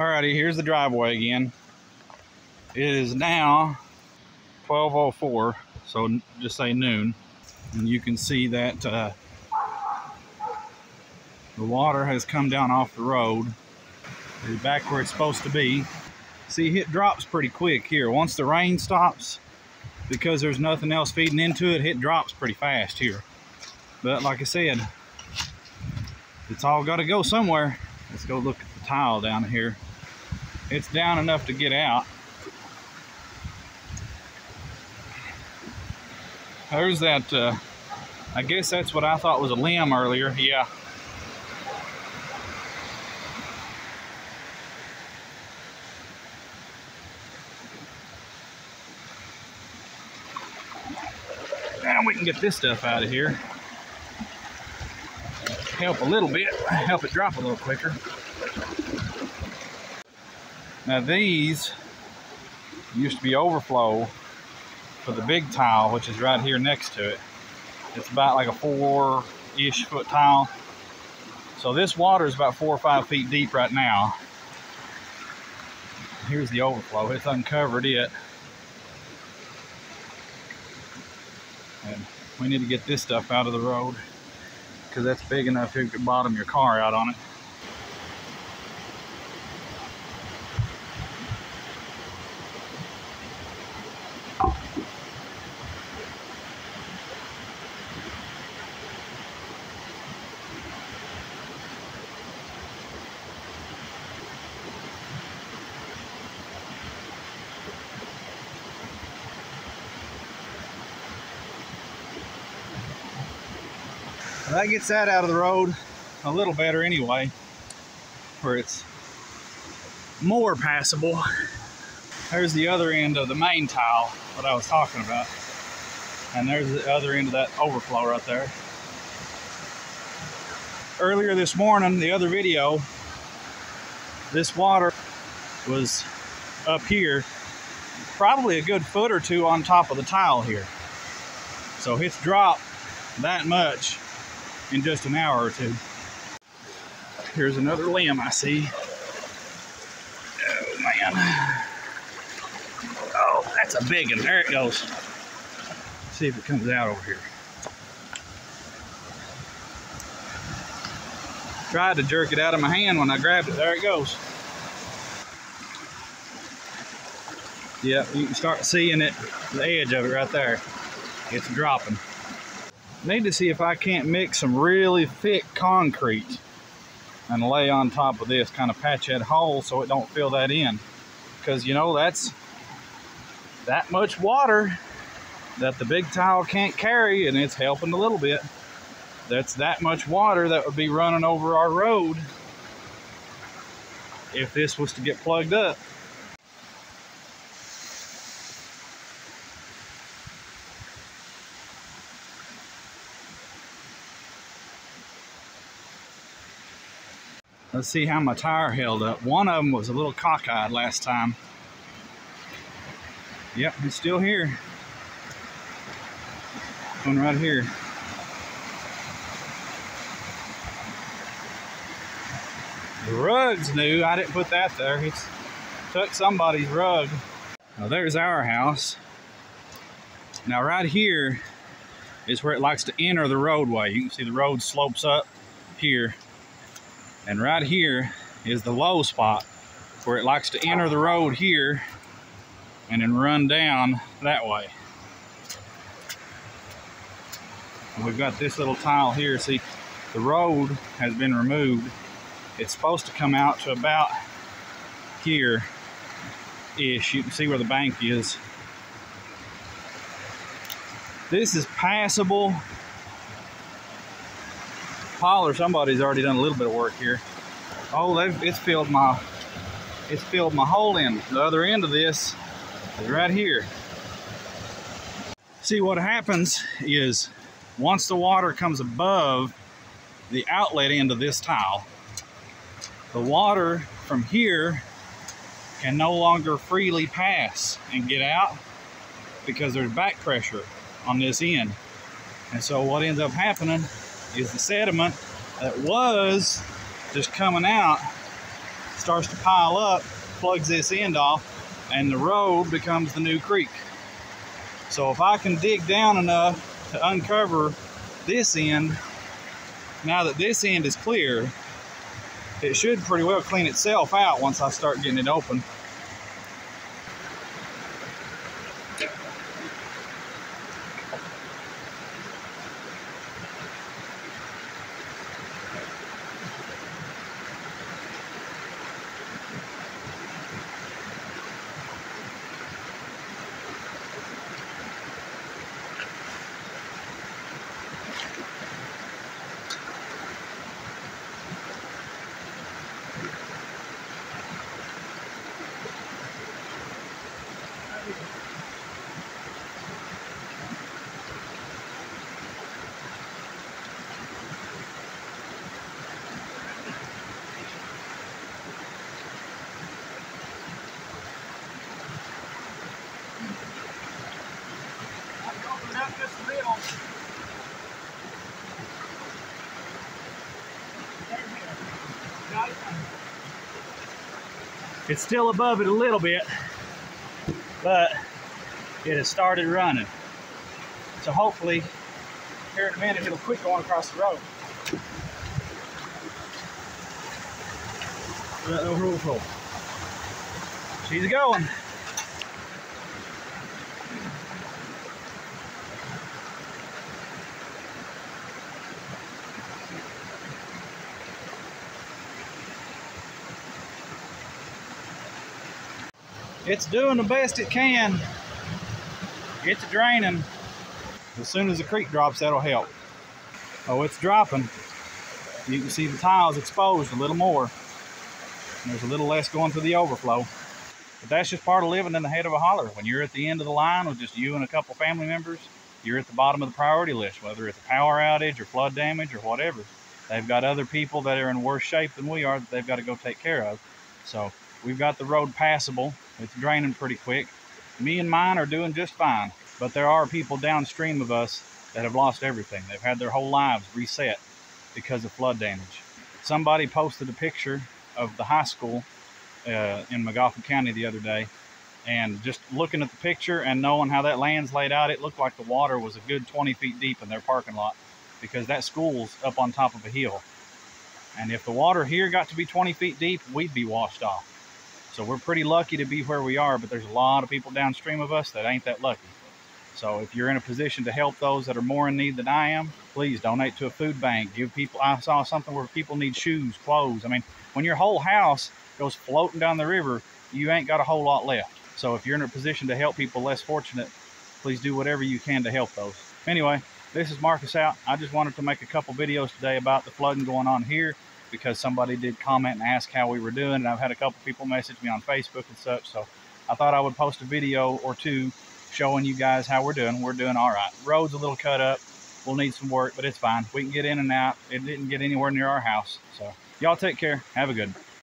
Alrighty, here's the driveway again. It is now 12:04, so just say noon, and you can see that the water has come down off the road. It's back where it's supposed to be. See, it drops pretty quick here. Once the rain stops, because there's nothing else feeding into it, it drops pretty fast here. But like I said, it's all got to go somewhere. Let's go look at the tile down here. It's down enough to get out. There's that, I guess that's what I thought was a limb earlier, yeah. Now we can get this stuff out of here. Help a little bit, help it drop a little quicker. Now these used to be overflow for the big tile, which is right here next to it. It's about like a 4-ish foot tile. So this water is about 4 or 5 feet deep right now. Here's the overflow. It's uncovered it. And we need to get this stuff out of the road because that's big enough you could bottom your car out on it. That gets that out of the road a little better anyway, where it's more passable. There's the other end of the main tile, what I was talking about. And there's the other end of that overflow right there. Earlier this morning, the other video, this water was up here, probably a good foot or two on top of the tile here. So it's dropped that much in just an hour or two. Here's another limb I see. Oh man. Oh, that's a big one. There it goes. Let's see if it comes out over here. Tried to jerk it out of my hand when I grabbed it. There it goes. Yep, you can start seeing it, the edge of it right there. It's dropping. Need to see if I can't mix some really thick concrete and lay on top of this, kind of patch that hole so it don't fill that in, because you know that's that much water that the big tile can't carry, and it's helping a little bit. That's that much water that would be running over our road if this was to get plugged up. Let's see how my tire held up. One of them was a little cockeyed last time. Yep, it's still here. One right here. The rug's new. I didn't put that there. It's took somebody's rug. Now there's our house. Now right here is where it likes to enter the roadway. You can see the road slopes up here. And right here is the low spot where it likes to enter the road here and then run down that way. And we've got this little tile here. See, the road has been removed. It's supposed to come out to about here-ish. You can see where the bank is. This is passable. Or somebody's already done a little bit of work here. Oh, it's filled my hole in. The other end of this is right here. See, what happens is once the water comes above the outlet end of this tile, the water from here can no longer freely pass and get out because there's back pressure on this end. And so what ends up happening is the sediment that was just coming out starts to pile up, plugs this end off, and the road becomes the new creek. So if I can dig down enough to uncover this end, now that this end is clear, it should pretty well clean itself out once I start getting it open. It's still above it a little bit, but it has started running. So hopefully, here in a minute, it'll quit going across the road. Got no rule for it. She's going. It's doing the best it can. It's draining. As soon as the creek drops, that'll help. Oh, it's dropping. You can see the tiles exposed a little more. There's a little less going through the overflow. But that's just part of living in the head of a holler. When you're at the end of the line with just you and a couple family members, you're at the bottom of the priority list, whether it's a power outage or flood damage or whatever. They've got other people that are in worse shape than we are that they've got to go take care of. So we've got the road passable. It's draining pretty quick. Me and mine are doing just fine, but there are people downstream of us that have lost everything. They've had their whole lives reset because of flood damage. Somebody posted a picture of the high school in McGoffin County the other day, and just looking at the picture and knowing how that land's laid out, it looked like the water was a good 20 feet deep in their parking lot because that school's up on top of a hill. And if the water here got to be 20 feet deep, we'd be washed off. So we're pretty lucky to be where we are, but there's a lot of people downstream of us that ain't that lucky. So if you're in a position to help those that are more in need than I am, please donate to a food bank. Give people, I saw something where people need shoes, clothes. I mean, when your whole house goes floating down the river, you ain't got a whole lot left. So if you're in a position to help people less fortunate, please do whatever you can to help those. Anyway, this is Marcus out. I just wanted to make a couple videos today about the flooding going on here, because somebody did comment and ask how we were doing, and I've had a couple people message me on Facebook and such, so I thought I would post a video or two showing you guys how we're doing. We're doing all right. Road's a little cut up. We'll need some work, but it's fine. We can get in and out. It didn't get anywhere near our house, so y'all take care. Have a good one.